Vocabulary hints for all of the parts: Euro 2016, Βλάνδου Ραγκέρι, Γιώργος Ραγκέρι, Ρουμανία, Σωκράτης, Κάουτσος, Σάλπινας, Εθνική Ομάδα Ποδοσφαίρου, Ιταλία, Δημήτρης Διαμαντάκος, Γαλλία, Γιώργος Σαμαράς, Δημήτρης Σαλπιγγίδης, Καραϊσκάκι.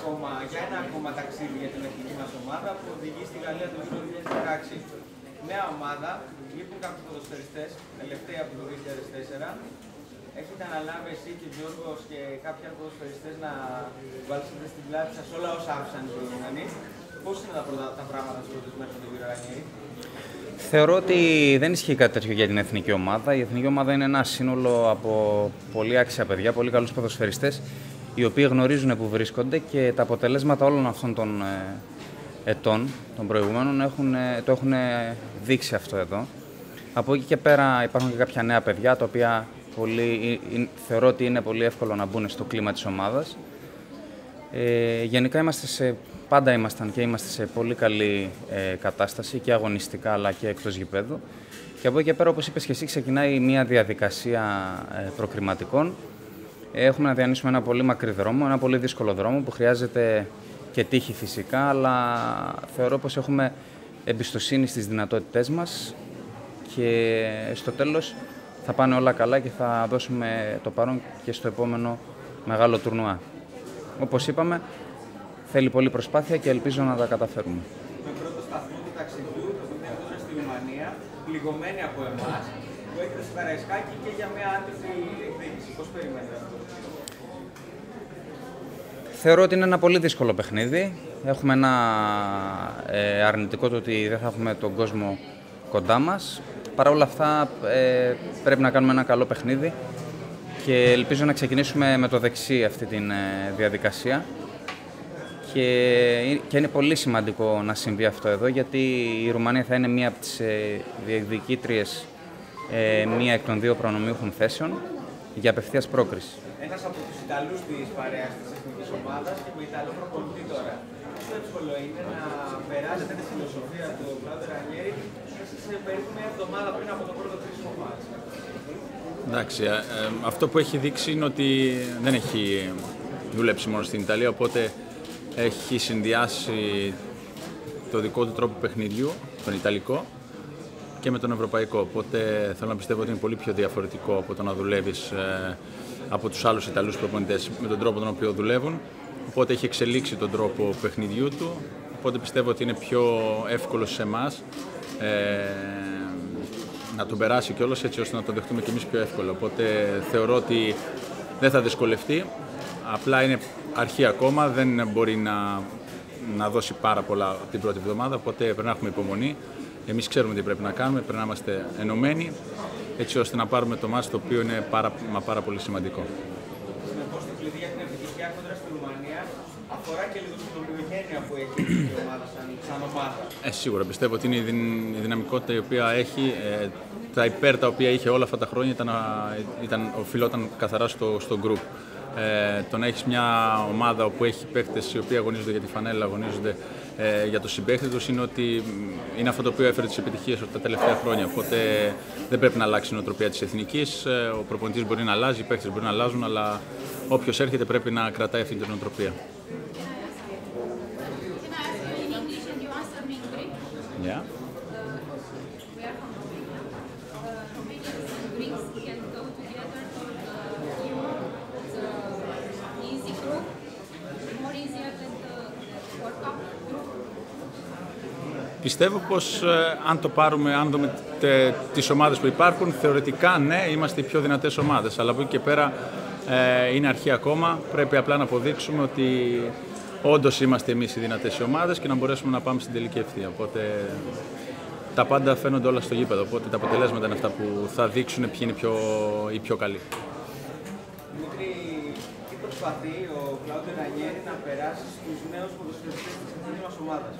ακόμα, για ένα ακόμα ταξίδι για την εθνική μας ομάδα που οδηγεί στη Γαλλία το Euro 2016. Νέα ομάδα, λείπουν κάποιοι ποδοσφαιριστές, τελευταία από το 2004. Έχετε αναλάβει εσύ και ο Γιώργος και κάποιοι άλλοι ποδοσφαιριστές να βάλετε στην πλάτη σας όλα όσα άφησαν οι Ρουμανοί. Πώς είναι τα πράγματα στις πρώτες μέρες του Γιώργου Ραγκέρι? Θεωρώ ότι δεν ισχύει κάτι τέτοιο για την εθνική ομάδα. Η εθνική ομάδα είναι ένα σύνολο από πολύ άξια παιδιά, πολύ καλούς ποδοσφαιριστές, οι οποίοι γνωρίζουν που βρίσκονται και τα αποτελέσματα όλων αυτών των ετών, των προηγούμενων, το έχουν δείξει αυτό εδώ. Από εκεί και πέρα υπάρχουν και κάποια νέα παιδιά, τα οποία θεωρώ ότι είναι πολύ εύκολο να μπουν στο κλίμα της ομάδας. Γενικά πάντα ήμασταν και είμαστε σε πολύ καλή κατάσταση και αγωνιστικά αλλά και εκτός γηπέδου. Και από εκεί και πέρα, όπως είπες και εσύ, ξεκινάει μια διαδικασία προκριματικών. Έχουμε να διανύσουμε ένα πολύ μακρύ δρόμο, ένα πολύ δύσκολο δρόμο που χρειάζεται και τύχη φυσικά, αλλά θεωρώ πως έχουμε εμπιστοσύνη στις δυνατότητές μας και στο τέλος θα πάνε όλα καλά και θα δώσουμε το παρόν και στο επόμενο μεγάλο τουρνουά. Όπως είπαμε, θέλει πολλή προσπάθεια και ελπίζω να τα καταφέρουμε. Με πρώτο σταθμό του ταξιδιού, το Βουλγαρία στη Ρουμανία, πληγωμένη από εμάς, που έχετε στο Καραϊσκάκι και για μια άτυπη εκδίκηση. Πώς περιμένετε αυτό? Θεωρώ ότι είναι ένα πολύ δύσκολο παιχνίδι. Έχουμε ένα αρνητικό το ότι δεν θα έχουμε τον κόσμο κοντά μας. Παρ' όλα αυτά πρέπει να κάνουμε ένα καλό παιχνίδι και ελπίζω να ξεκινήσουμε με το δεξί αυτή τη διαδικασία. Και είναι πολύ σημαντικό να συμβεί αυτό εδώ, γιατί η Ρουμανία θα είναι μία από τις διεκδικήτριες μία εκ των δύο προνομιούχων θέσεων για απευθείας πρόκριση. Ένας από τους Ιταλούς της παρέας της εθνικής ομάδας και με Ιταλό προπονητή τώρα. Πόσο εύκολο είναι να περάσετε τη φιλοσοφία του Βλάνδου Ραγκέρι σε περίπου μία εβδομάδα πριν από το πρώτο κρίσιμο μάτς? Εντάξει, αυτό που έχει δείξει είναι ότι δεν έχει δουλέψει μόνο στην Ιταλία, οπότε έχει συνδυάσει το δικό του τρόπο παιχνιδιού, τον ιταλικό, και με τον ευρωπαϊκό. Οπότε θέλω να πιστεύω ότι είναι πολύ πιο διαφορετικό από το να δουλεύεις από τους άλλους Ιταλούς προπονητές με τον τρόπο τον οποίο δουλεύουν. Οπότε έχει εξελίξει τον τρόπο παιχνιδιού του. Οπότε πιστεύω ότι είναι πιο εύκολο σε εμάς να τον περάσει κιόλας, έτσι ώστε να τον δεχτούμε κι εμείς πιο εύκολο. Οπότε θεωρώ ότι δεν θα δυσκολευτεί. Απλά είναι αρχή ακόμα, δεν μπορεί να δώσει πάρα πολλά την πρώτη εβδομάδα, οπότε πρέπει να έχουμε υπομονή. Εμείς ξέρουμε τι πρέπει να κάνουμε, πρέπει να είμαστε ενωμένοι, έτσι ώστε να πάρουμε το μάτς, το οποίο είναι πάρα πολύ σημαντικό. Συνεπώς, το κλειδί για την επιτυχία κόντρα στη Ρουμανία αφορά και λίγο στην ομοιογένεια που έχει η ομάδα σαν ομάδα. Σίγουρα, πιστεύω ότι είναι η δυναμικότητα η οποία έχει. Τα υπέρ τα οποία είχε όλα αυτά τα χρόνια οφειλόταν καθαρά στο group. Το να έχεις μια ομάδα όπου έχει παίκτες οι οποίοι αγωνίζονται για τη φανέλα, αγωνίζονται για το συμπαίχτη τους, είναι ότι είναι αυτό το οποίο έφερε τις επιτυχίες τα τελευταία χρόνια. Οπότε δεν πρέπει να αλλάξει η νοοτροπία της εθνικής. Ο προπονητής μπορεί να αλλάζει, οι παίκτες μπορεί να αλλάζουν, αλλά όποιος έρχεται πρέπει να κρατάει αυτή την νοοτροπία. Yeah. Πιστεύω πως αν το πάρουμε, αν δούμε τις ομάδες που υπάρχουν, θεωρητικά ναι, είμαστε οι πιο δυνατές ομάδες. Αλλά από εκεί και πέρα είναι αρχή ακόμα. Πρέπει απλά να αποδείξουμε ότι όντως είμαστε εμείς οι δυνατές ομάδες και να μπορέσουμε να πάμε στην τελική ευθεία. Οπότε τα πάντα φαίνονται όλα στο γήπεδο. Οπότε τα αποτελέσματα είναι αυτά που θα δείξουν ποιοι είναι οι πιο καλοί. Δημήτρη, τι προσπαθεί ο Βλάνδου Ραγκέρι να περάσει στους νέους ποδοσφαιριστές της εθνικής ομάδας?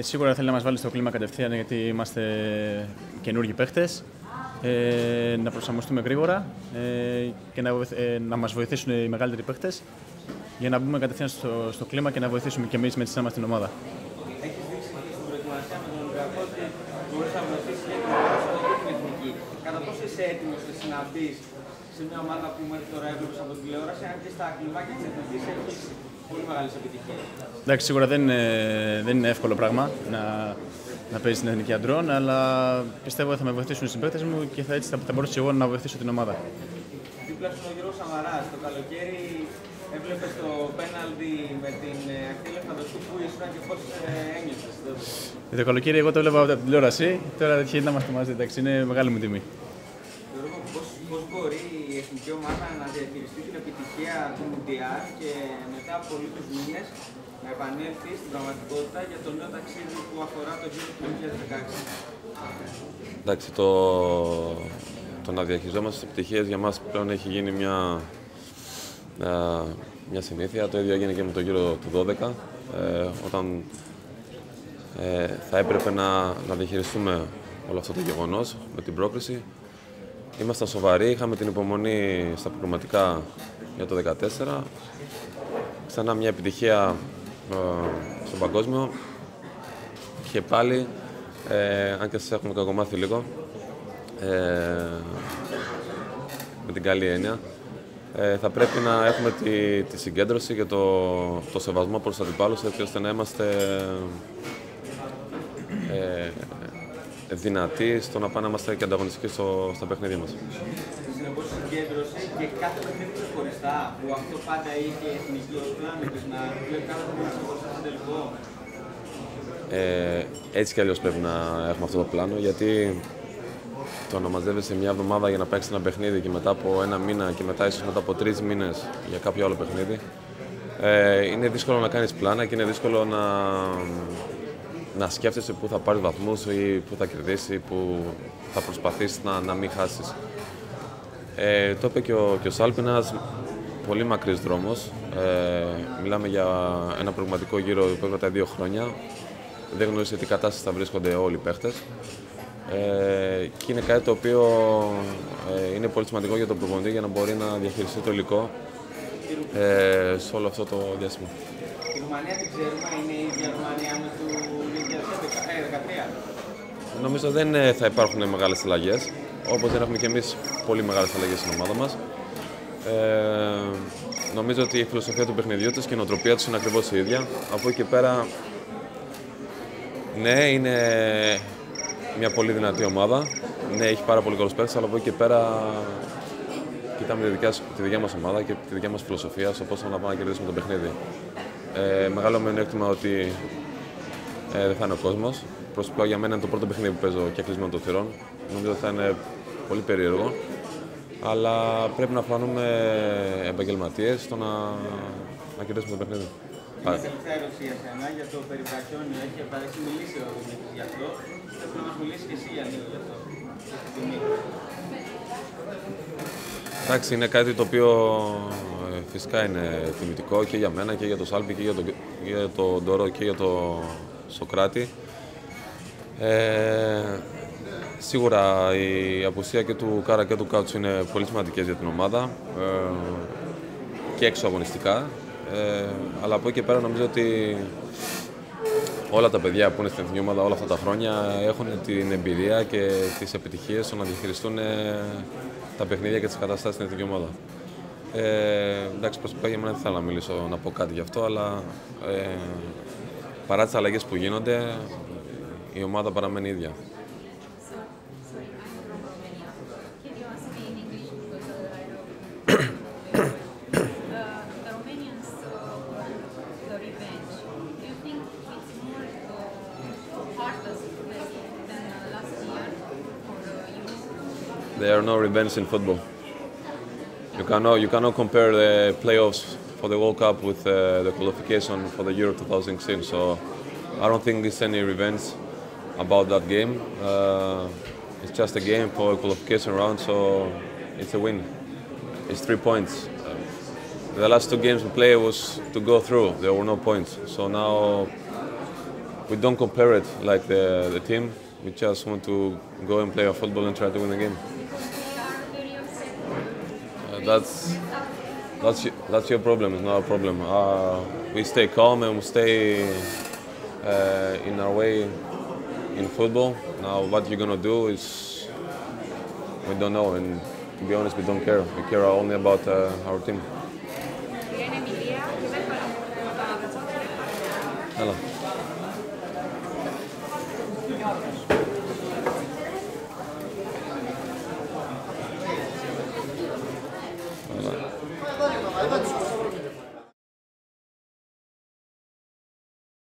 Σίγουρα θέλει να μας βάλει στο κλίμα κατευθείαν, γιατί είμαστε καινούργιοι παίχτες, να προσαρμοστούμε γρήγορα και να μας βοηθήσουν οι μεγαλύτεροι παίχτες για να μπούμε κατευθείαν στο κλίμα και να βοηθήσουμε και εμείς με τη σένα μας την ομάδα. Έχεις δείξει και στην προετοιμασία με τον Ολυμπιακό ότι μπορείς να βοηθήσεις και την εθνική. Κατά πόσο είσαι έτοιμος να μπεις σε μια ομάδα που μέχρι τώρα έβλεπες από την τηλεόραση, αν και στα κλιμάκια της εθνικής έχεις πολύ μεγάλες επιτυχίες? Εντάξει, σίγουρα δεν είναι εύκολο πράγμα να παίζει στην εθνική αντρών, αλλά πιστεύω ότι θα με βοηθήσουν οι συμπαίκτες μου και έτσι θα μπορούσα εγώ να βοηθήσω την ομάδα. Δίπλα στον Γιώργο Σαμαράς, το καλοκαίρι Έβλεπε το πέναλτι με την ακτήλευνα του που ήσουν και πώς έγκλησες. Το καλοκαίρι εγώ το έβλεπα από την τηλεόραση, τώρα δεν να είμαστε μαζί, εντάξει, είναι μεγάλη μου τιμή. Γιώργο, πώς μπορεί η εθνική ομάδα να διατηρηστεί την επιτυχία του Μουντιάλ και μετά από λίγους μήνες να επανέλθει στην πραγματικότητα για το νέο ταξίδι που αφορά το Euro 2016? Εντάξει, το να διαχειριζόμαστε τις επιτυχίες για μας πλέον έχει γίνει μια συνήθεια. Το ίδιο έγινε και με το γύρο του 2012, όταν θα έπρεπε να διαχειριστούμε όλο αυτό το γεγονός με την πρόκριση. Ήμασταν σοβαροί, είχαμε την υπομονή στα προγραμματικά για το 2014. Ξανά μια επιτυχία στον παγκόσμιο και πάλι, αν και σας έχουμε κακομάθει λίγο, με την καλή έννοια, θα πρέπει να έχουμε τη συγκέντρωση και το σεβασμό προς τους αντιπάλους, έτσι ώστε να είμαστε δυνατοί στο να πάμε να είμαστε και ανταγωνιστικοί στα παιχνίδια μας. Συνεπώς συγκέντρωση και κάθε παιχνίδι ξεχωριστά, που αυτό πάντα είχε εθνική ως πλάνος, να βλέπει κάθε παιχνίδι ξεχωριστά στον τελικό. Έτσι κι αλλιώς πρέπει να έχουμε αυτό το πλάνο, γιατί το να μαζεύεσαι μια εβδομάδα για να παίξεις ένα παιχνίδι και μετά από ένα μήνα και μετά ίσως μετά από 3 μήνες για κάποιο άλλο παιχνίδι, είναι δύσκολο να κάνεις πλάνα και είναι δύσκολο να σκέφτεσαι πού θα πάρεις βαθμούς ή πού θα κερδίσεις ή πού θα προσπαθήσεις να μην χάσεις. Το είπε και ο Σάλπινας, πολύ μακρύς δρόμος. Μιλάμε για ένα πραγματικό γύρο που έπρεπε τα 2 χρόνια. Δεν γνωρίζεις τι κατάσταση θα βρίσκονται όλοι οι παίχτες. Και είναι κάτι το οποίο είναι πολύ σημαντικό για τον προπονητή για να μπορεί να διαχειριστεί το υλικό σε όλο αυτό το διάστημα. Η Ρουμανία δεν ξέρουμε, είναι η ίδια Ρουμανία με του 2013. Νομίζω δεν θα υπάρχουν μεγάλες αλλαγές, όπως δεν έχουμε και εμείς πολύ μεγάλες αλλαγές στην ομάδα μας. Νομίζω ότι η φιλοσοφία του παιχνιδιού τους και η νοοτροπία τους είναι ακριβώς η ίδια. Από εκεί και πέρα, ναι, είναι μια πολύ δυνατή ομάδα. Ναι, έχει πάρα πολύ καλούς παίκτες, αλλά από εκεί και πέρα κοιτάμε τη δικιά μας ομάδα και τη δικιά μας φιλοσοφία στο πώς θα πάμε να κερδίσουμε το παιχνίδι. Μεγάλο μειονέκτημα ότι δεν θα είναι ο κόσμος. Προσωπικά για μένα είναι το πρώτο παιχνίδι που παίζω και κλεισμένο των θυρών. Νομίζω ότι θα είναι πολύ περίεργο. Αλλά πρέπει να φανούμε επαγγελματίες στο να κερδίσουμε το παιχνίδι. Είναι τελευταία ερώτηση για σένα, για το περιβραχιόνιο. Έχει επαρέξει μιλήσει ο Δημήτρης γι' αυτό. Θέλω να μας μιλήσεις και εσύ για λίγο γι' αυτό. Εντάξει, είναι κάτι το οποίο φυσικά είναι τιμητικό και για μένα και για τον Σάλπη και για τον Ντόρο και για τον Σωκράτη. Σίγουρα η απουσία και του Κάρα και του Κάουτσου είναι πολύ σημαντικές για την ομάδα και εξωαγωνιστικά. Αλλά από εκεί και πέρα νομίζω ότι όλα τα παιδιά που είναι στην εθνική ομάδα όλα αυτά τα χρόνια έχουν την εμπειρία και τις επιτυχίες στο να διαχειριστούν τα παιχνίδια και τις καταστάσεις στην εθνική ομάδα. Εντάξει, προσωπικά για μένα δεν θέλω να μιλήσω, να πω κάτι γι' αυτό, αλλά παρά τις αλλαγές που γίνονται, η ομάδα παραμένει ίδια. There are no revenge in football. You cannot compare the playoffs for the World Cup with the qualification for the Euro 2016. So I don't think there's any revenge about that game. It's just a game for a qualification round, so it's a win. It's 3 points. The last 2 games we played was to go through. There were no points. So now we don't compare it like the team. We just want to go and play our football and try to win the game. That's your problem. It's not a problem. We stay calm and we stay in our way in football. Now, what you're gonna do is we don't know. And to be honest, we don't care. We care only about our team. Hello.